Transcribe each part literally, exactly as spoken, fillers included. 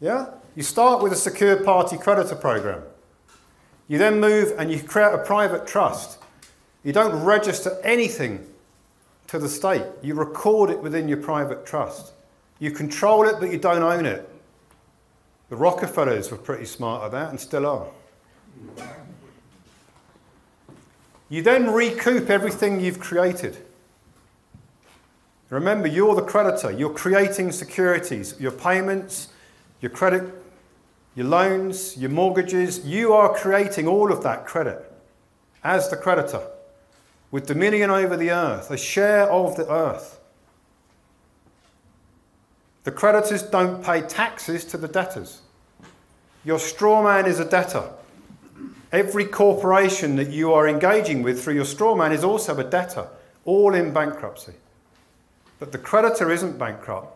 Yeah? You start with a secure party creditor program. You then move and you create a private trust. You don't register anything to the state. You record it within your private trust. You control it, but you don't own it. The Rockefellers were pretty smart at that and still are. You then recoup everything you've created. Remember, you're the creditor. You're creating securities, your payments, your credit, your loans, your mortgages. You are creating all of that credit as the creditor with dominion over the earth, a share of the earth. The creditors don't pay taxes to the debtors. Your straw man is a debtor. Every corporation that you are engaging with through your straw man is also a debtor, all in bankruptcy. But the creditor isn't bankrupt.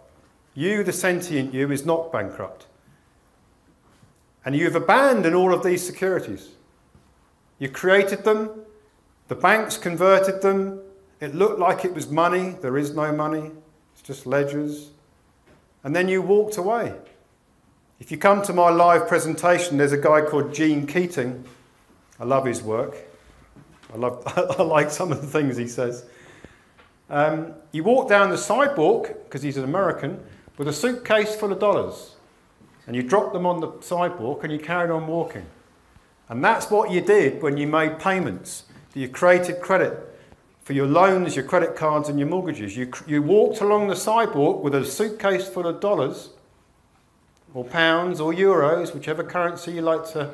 You, the sentient you, is not bankrupt. And you've abandoned all of these securities. You created them, the banks converted them, it looked like it was money, there is no money, it's just ledgers. And then you walked away. If you come to my live presentation, there's a guy called Gene Keating. I love his work. I, love, I like some of the things he says. Um, you walk down the sidewalk, because he's an American, with a suitcase full of dollars. And you drop them on the sidewalk and you carried on walking. And that's what you did when you made payments. You created credit for your loans, your credit cards and your mortgages. You, you walked along the sidewalk with a suitcase full of dollars or pounds or euros, whichever currency you like to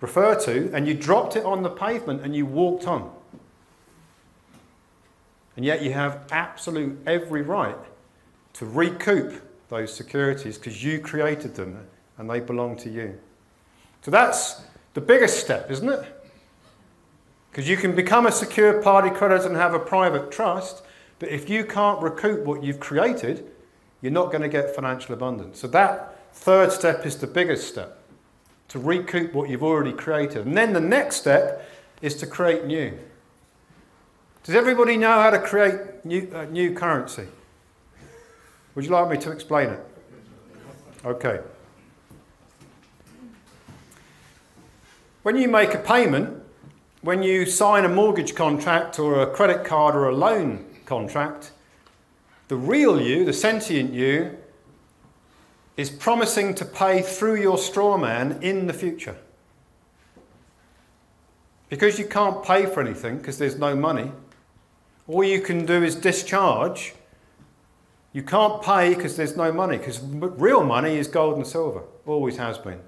refer to, and you dropped it on the pavement and you walked on. And yet you have absolute every right to recoup those securities because you created them and they belong to you. So that's the biggest step, isn't it? Because you can become a secure party creditor and have a private trust, but if you can't recoup what you've created, you're not going to get financial abundance. So that third step is the biggest step, to recoup what you've already created. And then the next step is to create new. Does everybody know how to create new, uh, new currency? Would you like me to explain it? Okay. When you make a payment, when you sign a mortgage contract or a credit card or a loan contract, the real you, the sentient you, is promising to pay through your straw man in the future. Because you can't pay for anything because there's no money, all you can do is discharge. You can't pay because there's no money, because real money is gold and silver, always has been.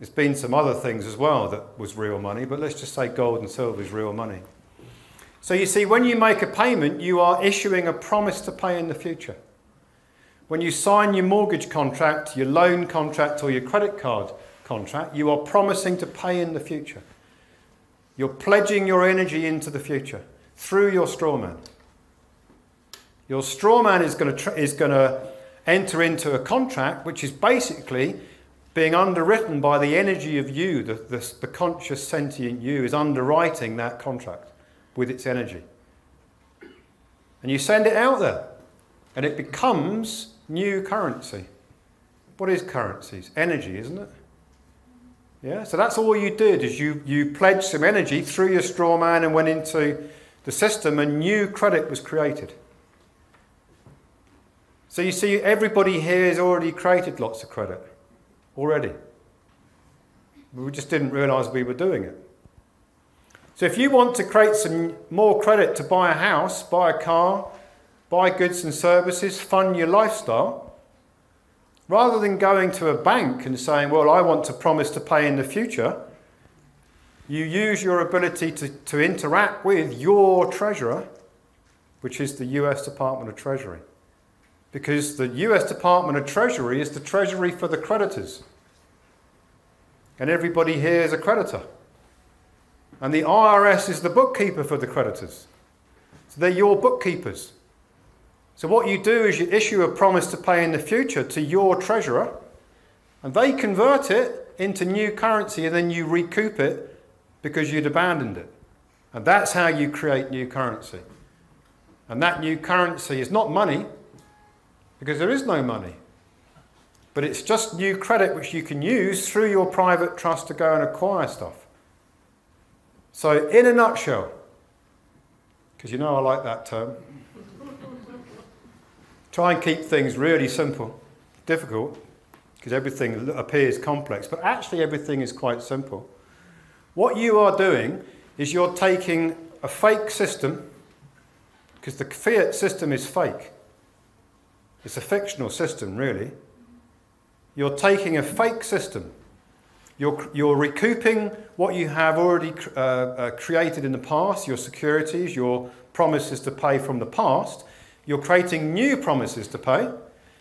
There's been some other things as well that was real money, but let's just say gold and silver is real money. So you see, when you make a payment, you are issuing a promise to pay in the future. When you sign your mortgage contract, your loan contract, or your credit card contract, you are promising to pay in the future. You're pledging your energy into the future through your straw man. Your straw man is going to, is going to enter into a contract which is basically being underwritten by the energy of you. The, the, the conscious sentient you is underwriting that contract with its energy. And you send it out there and it becomes new currency. What is currency? It's energy, isn't it? Yeah, so that's all you did, is you, you pledged some energy through your straw man and went into the system and new credit was created. So you see, everybody here has already created lots of credit. Already. We just didn't realise we were doing it. So if you want to create some more credit to buy a house, buy a car, buy goods and services, fund your lifestyle, rather than going to a bank and saying, well, I want to promise to pay in the future, you use your ability to, to interact with your treasurer, which is the U S Department of Treasury. Because the U S Department of Treasury is the treasury for the creditors. And everybody here is a creditor. And the I R S is the bookkeeper for the creditors. So they're your bookkeepers. So what you do is you issue a promise to pay in the future to your treasurer, and they convert it into new currency, and then you recoup it because you'd abandoned it. And that's how you create new currency. And that new currency is not money, because there is no money. But it's just new credit which you can use through your private trust to go and acquire stuff. So in a nutshell, because you know I like that term, try and keep things really simple. Difficult, because everything appears complex, but actually everything is quite simple. What you are doing is you're taking a fake system, because the fiat system is fake. It's a fictional system, really. You're taking a fake system. You're, you're recouping what you have already uh, uh, created in the past, your securities, your promises to pay from the past. You're creating new promises to pay,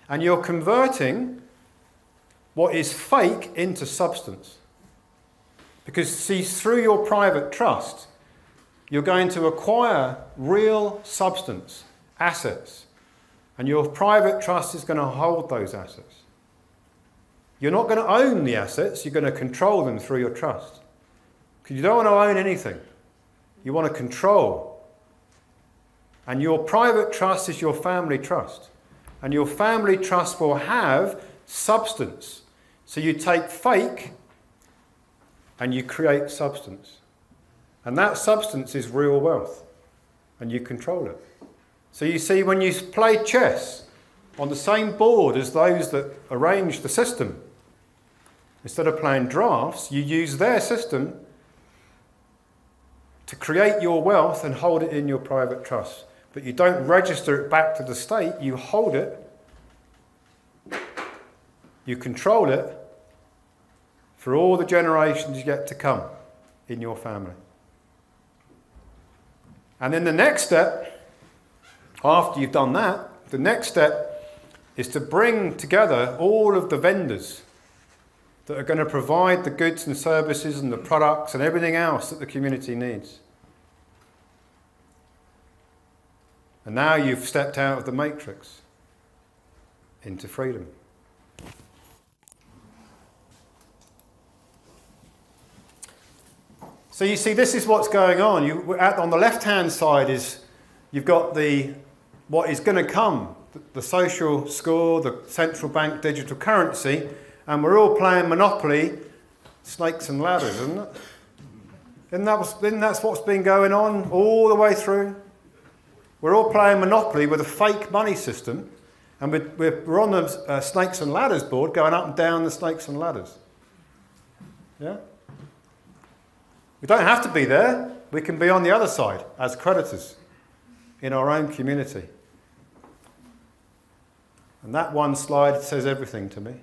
and you're converting what is fake into substance. Because, see, through your private trust, you're going to acquire real substance, assets, and your private trust is going to hold those assets. You're not going to own the assets, you're going to control them through your trust. Because you don't want to own anything. You want to control. And your private trust is your family trust. And your family trust will have substance. So you take fake and you create substance. And that substance is real wealth. And you control it. So you see, when you play chess on the same board as those that arrange the system, instead of playing drafts, you use their system to create your wealth and hold it in your private trust. But you don't register it back to the state, you hold it, you control it for all the generations yet to come in your family. And then the next step, after you've done that, the next step is to bring together all of the vendors that are going to provide the goods and services and the products and everything else that the community needs. And now you've stepped out of the matrix into freedom. So you see, this is what's going on. You, at, on the left-hand side is you've got the, what is going to come, the, the social score, the central bank digital currency, and we're all playing Monopoly, snakes and ladders, isn't it? Isn't that, isn't that what's been going on all the way through? We're all playing Monopoly with a fake money system, and we're, we're on the uh, snakes and ladders board going up and down the snakes and ladders. Yeah? We don't have to be there. We can be on the other side as creditors in our own community. And that one slide says everything to me.